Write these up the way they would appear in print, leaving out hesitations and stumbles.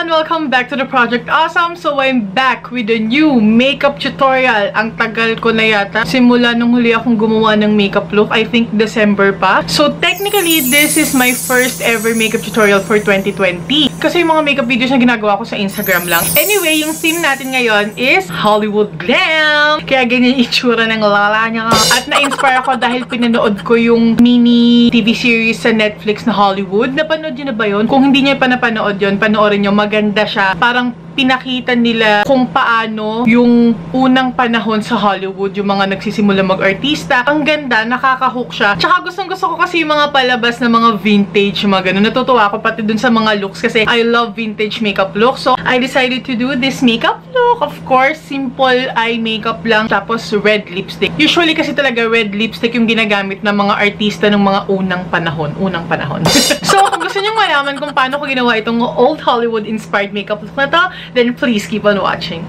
everyone! Welcome back to the Project Awesome! So I'm back with a new makeup tutorial. Ang tagal ko na yata. Simula nung huli akong gumawa ng makeup look. I think December pa. So technically, this is my first ever makeup tutorial for 2020. Kasi yung mga makeup videos na ginagawa ko sa Instagram lang. Anyway, yung theme natin ngayon is Hollywood Glam! Kaya ganyan yung itsura ng lala niya. At na-inspire ako dahil pinanood ko yung mini TV series sa Netflix na Hollywood. Napanood niyo na ba yun? Kung hindi niyo pa napanood yun, panoorin nyo, maganda siya. Parang pinakita nila kung paano yung unang panahon sa Hollywood, yung mga nagsisimula mag-artista. Ang ganda, nakaka-hook siya. Tsaka gustong-gusto ko kasi yung mga palabas na mga vintage, mga ganun. Natutuwa ako pati dun sa mga looks kasi I love vintage makeup look. So, I decided to do this makeup look. Of course, simple eye makeup lang. Tapos, red lipstick. Usually kasi talaga red lipstick yung ginagamit ng mga artista ng mga unang panahon. So, kung gusto nyo malaman kung paano ko ginawa itong old Hollywood-inspired makeup look na to, then please keep on watching.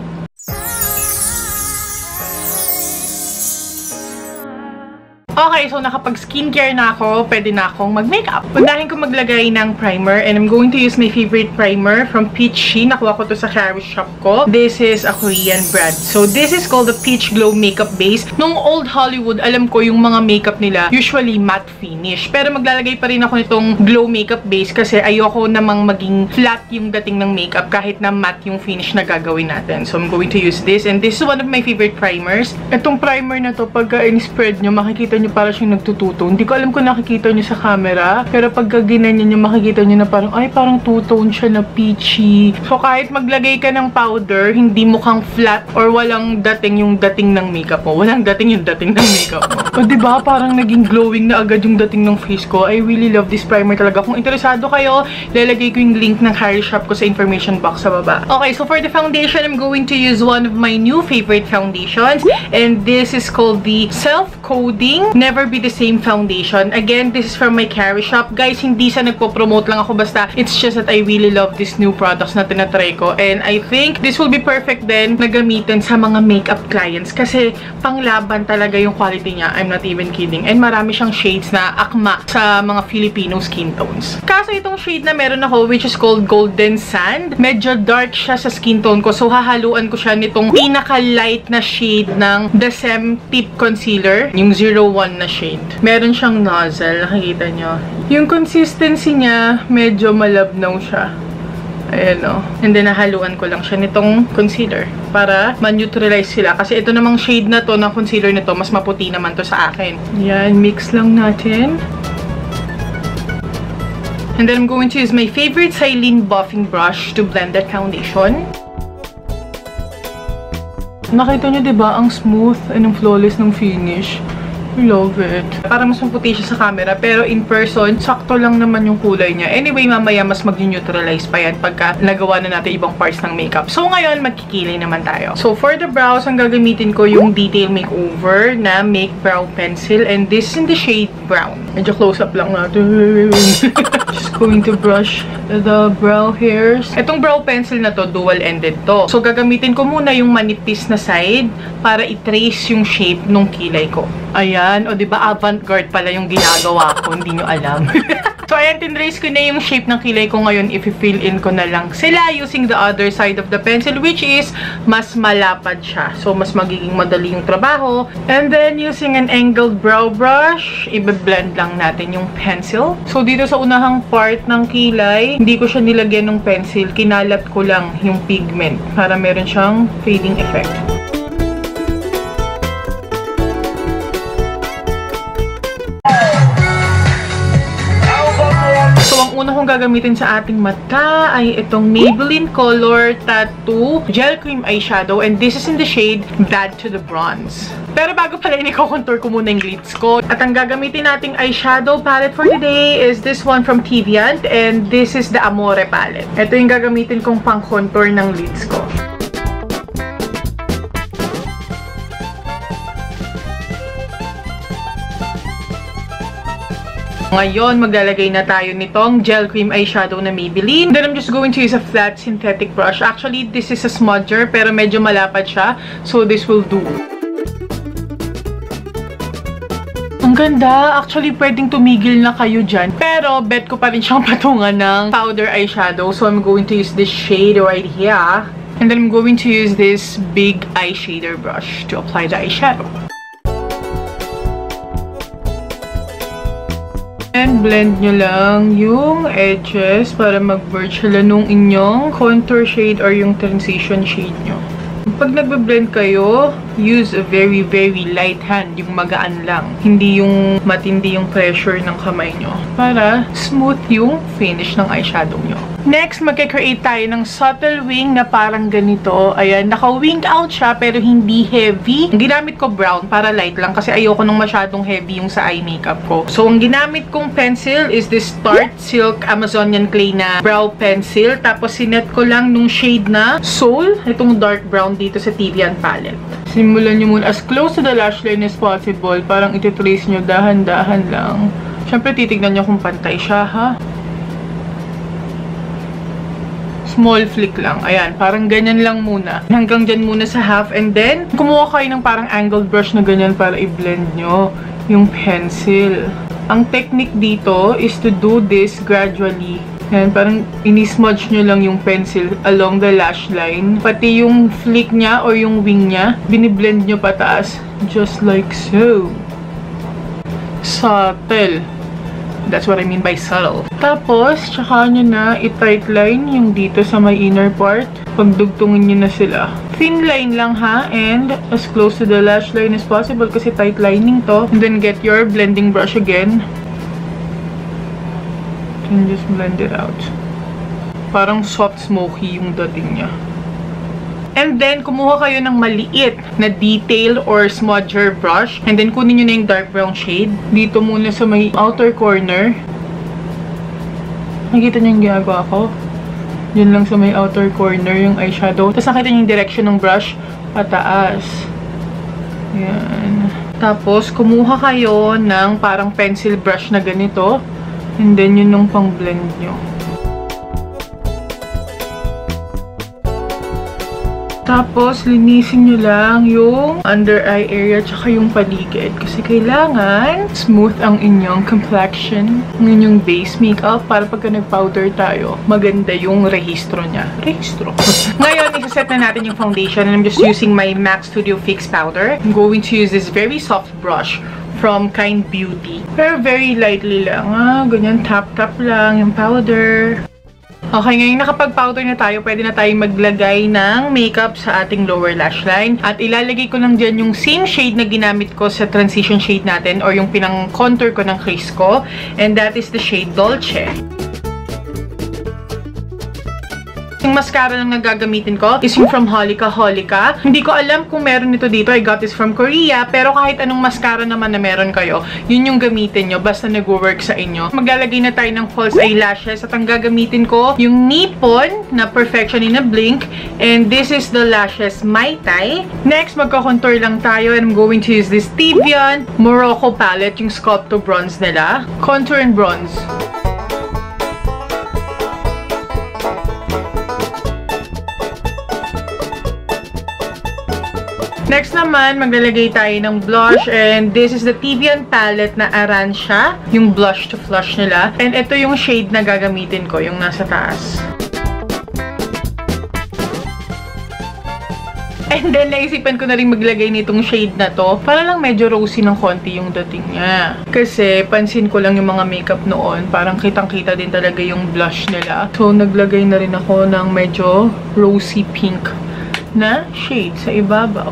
Okay, so nakapag-skincare na ako, pwede na akong mag-makeup. Unahin ko maglagay ng primer and I'm going to use my favorite primer from Peach Glow. Nakuha ko to sa charity shop ko. This is a Korean brand. So this is called the Peach Glow Makeup Base. Nung old Hollywood, alam ko yung mga makeup nila usually matte finish. Pero maglalagay pa rin ako nitong glow makeup base kasi ayoko namang maging flat yung dating ng makeup kahit na matte yung finish na gagawin natin. So I'm going to use this and this is one of my favorite primers. Itong primer na to, pagka-in-spread nyo, makikita nyo parang siyang nagtututone. Hindi ko alam kung nakikita nyo sa camera, pero pagka ginanyan nyo, makikita nyo na parang, ay, parang two-tone siya na peachy. So, kahit maglagay ka ng powder, hindi mukhang flat or walang dating yung dating ng makeup mo. O, diba? Parang naging glowing na agad yung dating ng face ko. I really love this primer talaga. Kung interesado kayo, lalagay ko yung link ng Harry Shop ko sa information box sa baba. Okay, so for the foundation, I'm going to use one of my new favorite foundations, and this is called the Self-Coding Never Be the Same Foundation. Again, this is from my Carry Shop. Guys, hindi sa nagpo-promote lang ako basta. It's just that I really love these new products na tinatry ko. And I think this will be perfect din na gamitin sa mga makeup clients kasi panglaban talaga yung quality niya. I'm not even kidding. And marami siyang shades na akma sa mga Filipino skin tones. Kaso itong shade na meron ako which is called Golden Sand, medyo dark siya sa skin tone ko. So, hahaluan ko siya nitong pinaka-light na shade ng the SAEM Tip Concealer. Yung 01 na shade. Meron siyang nozzle. Nakikita nyo. Yung consistency niya, medyo malabnaw siya. Ayan o. And then, nahaluan ko lang siya nitong concealer para man-neutralize sila. Kasi ito namang shade na to, ng concealer nito, mas maputi naman to sa akin. Ayan. Mix lang natin. And then, I'm going to use my favorite Silene buffing brush to blend that foundation. Nakita nyo, diba? Ang smooth and ang flawless ng finish. Love it. Parang mas maputi siya sa camera, pero in person, sakto lang naman yung kulay niya. Anyway, mamaya mas mag-neutralize pa yan pagka nagawa na natin ibang parts ng makeup. So, ngayon, magkikilay naman tayo. So, for the brows, ang gagamitin ko yung Detail Makeover na Make Brow Pencil, and this is in the shade brown. Medyo close-up lang natin. Just going to brush the brow hairs. Itong brow pencil na to, dual-ended to. So, gagamitin ko muna yung manipis na side para i-trace yung shape nung kilay ko. Ayan. O, diba, avant-garde pala yung ginagawa ko. Hindi nyo alam. So, ayan, tinrace ko na yung shape ng kilay ko ngayon. I-fill in ko na lang sila using the other side of the pencil, which is mas malapad siya. So, mas magiging madali yung trabaho. And then, using an angled brow brush, i-blend lang natin yung pencil. So, dito sa unahang part ng kilay, hindi ko siya nilagyan ng pencil. Kinalat ko lang yung pigment para meron siyang fading effect. Una kong gagamitin sa ating mata ay itong Maybelline Color Tattoo Gel Cream Eyeshadow, and this is in the shade Bad to the Bronze. Pero bago pala, i-contour ko muna yung lids ko. At ang gagamitin nating eyeshadow palette for today is this one from Teviant, and this is the Amore Palette. Ito yung gagamitin kong pang-contour ng lids ko. Ngayon, maglalagay na tayo nitong gel cream eyeshadow na Maybelline. Then, I'm just going to use a flat synthetic brush. Actually, this is a smudger, pero medyo malapad siya. So, this will do. Ang ganda. Actually, pwedeng tumigil na kayo dyan. Pero, bet ko pa rin siyang patungan ng powder eyeshadow. So, I'm going to use this shade right here. And then, I'm going to use this big eyeshader brush to apply the eyeshadow. And blend nyo lang yung edges para mag-merge sila nung inyong contour shade or yung transition shade nyo. Pag nagbe-blend kayo, use a very, very light hand. Yung magaan lang. Hindi yung matindi yung pressure ng kamay nyo. Para smooth yung finish ng eyeshadow nyo. Next, magka-create tayo ng subtle wing na parang ganito. Ayan, naka-winged out siya pero hindi heavy. Ang ginamit ko brown para light lang kasi ayoko nung masyadong heavy yung sa eye makeup ko. So, ang ginamit kong pencil is this Tarte Silk Amazonian Clay na brow pencil. Tapos, sinet ko lang nung shade na Soul. Itong dark brown dito sa Teviant Palette. Simulan nyo muna as close to the lash line as possible. Parang ititrace nyo dahan-dahan lang. Siyempre, titignan nyo kung pantay siya, ha? Small flick lang. Ayan, parang ganyan lang muna. Hanggang dyan muna sa half. And then, kumuha kayo ng parang angled brush na ganyan para i-blend nyo yung pencil. Ang technique dito is to do this gradually. Ayan, parang inismudge nyo lang yung pencil along the lash line. Pati yung flick niya or yung wing niya, biniblend nyo pataas. Just like so. Subtle. That's what I mean by subtle. Tapos, tsaka nyo na i-tight line yung dito sa may inner part. Pagdugtungin nyo na sila. Thin line lang ha, and as close to the lash line as possible kasi tight lining to. And then get your blending brush again. And just blend it out. Parang soft smoky yung dating niya. And then, kumuha kayo ng maliit na detail or smudger brush. And then, kunin nyo na yung dark brown shade. Dito muna sa may outer corner. Nakita nyo yung ginagawa ko? Yun lang sa may outer corner yung eyeshadow. Tapos, nakita nyo yung direction ng brush pataas. Ayan. Tapos, kumuha kayo ng parang pencil brush na ganito. And then, yun yung pang-blend nyo. Tapos, linisin nyo lang yung under-eye area tsaka yung paligid. Kasi kailangan smooth ang inyong complexion, ang inyong base makeup para pagka nag-powder tayo, maganda yung rehistro niya. Rehistro. Ngayon, isa-set na natin yung foundation and I'm just using my MAC Studio Fix Powder. I'm going to use this very soft brush from Kind Beauty. Pero very lightly lang. Ah, ganyan, tap-tap lang yung powder. Okay, ngayon nakapag-powder na tayo, pwede na tayong maglagay ng makeup sa ating lower lash line. At ilalagay ko lang dyan yung same shade na ginamit ko sa transition shade natin or yung pinang-contour ko ng crease ko. And that is the shade Dolce. Yung mascara lang na gagamitin ko is yung from Holika Holika. Hindi ko alam kung meron nito dito. I got this from Korea. Pero kahit anong mascara naman na meron kayo, yun yung gamitin nyo. Basta nag-work sa inyo. Maglalagay na tayo ng false eyelashes. At ang gagamitin ko, yung Nippon na Perfection in a Blink. And this is the Lashes Mai Tai. Next, magka-contour lang tayo. And I'm going to use this Tevion Morocco Palette. Yung Sculpto Bronze nila. Contour and Bronze. Next naman, maglalagay tayo ng blush and this is the Teviant Palette na Arancia, yung blush to flush nila. And ito yung shade na gagamitin ko, yung nasa taas. And then, naisipan ko na rin maglagay nitong shade na to. Para lang medyo rosy ng konti yung dating niya. Kasi, pansin ko lang yung mga makeup noon. Parang kitang-kita din talaga yung blush nila. So, naglagay na rin ako ng medyo rosy pink na shade sa ibabaw.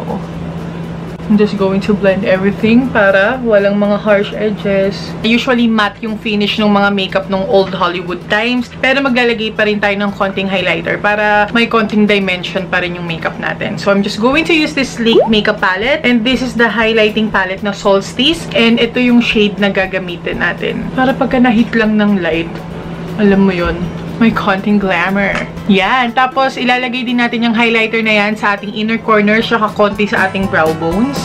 I'm just going to blend everything para walang mga harsh edges. Usually matte yung finish ng mga makeup ng old Hollywood times, pero maglalagay pa rin tayo ng konting highlighter para may konting dimension pa rin yung makeup natin. So I'm just going to use this Sleek Makeup Palette and this is the highlighting palette na Solstice and ito yung shade na gagamitin natin. Para pagka na-hit lang ng light, alam mo yun, may konting glamour. Yan. Tapos, ilalagay din natin yung highlighter na yan sa ating inner corner, saka konti sa ating brow bones.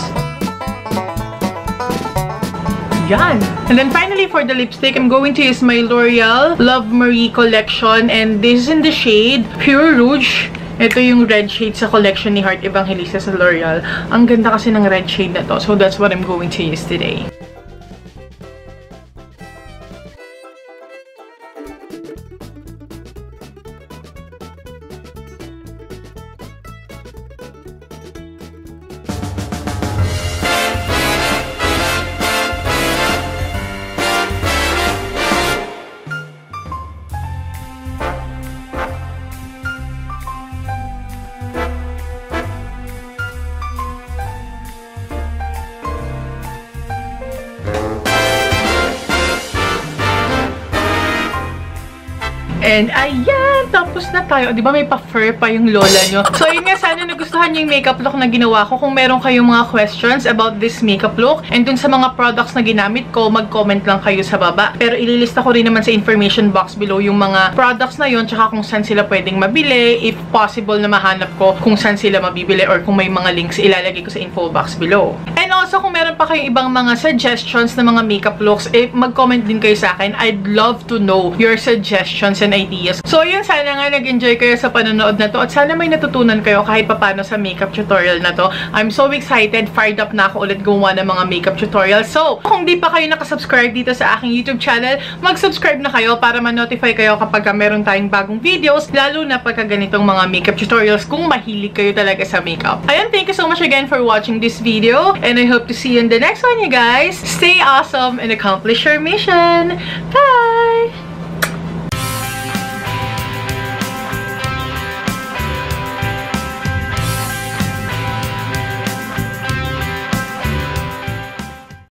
Yan. And then finally, for the lipstick, I'm going to use my L'Oreal Love Marie Collection. And this is in the shade Pure Rouge. Ito yung red shade sa collection ni Heart Evangelista sa L'Oreal. Ang ganda kasi ng red shade na to. So, that's what I'm going to use today. And ayan, tapos na tayo. Di ba may pa-fur pa yung lola nyo? So yun nga, sana nagustuhan nyo yung makeup look na ginawa ko. Kung meron kayong mga questions about this makeup look and dun sa mga products na ginamit ko, mag-comment lang kayo sa baba. Pero ililista ko rin naman sa information box below yung mga products na yun, tsaka kung saan sila pwedeng mabili, if possible na mahanap ko kung saan sila mabibili, or kung may mga links, ilalagay ko sa info box below. And also, kung meron pa kayong ibang mga suggestions na mga makeup looks, eh, mag-comment din kayo sa akin. I'd love to know your suggestions and ideas. So, yun, sana nga nag-enjoy kayo sa panonood na to, at sana may natutunan kayo kahit papano sa makeup tutorial na to. I'm so excited, fired up na ako ulit gumawa ng mga makeup tutorial. So, kung di pa kayo nakasubscribe dito sa aking YouTube channel, mag-subscribe na kayo para ma-notify kayo kapag meron tayong bagong videos, lalo na pagka ganitong mga makeup tutorials kung mahilig kayo talaga sa makeup. Ayan, thank you so much again for watching this video, and I hope to see you in the next one, you guys. Stay awesome and accomplish your mission. Bye!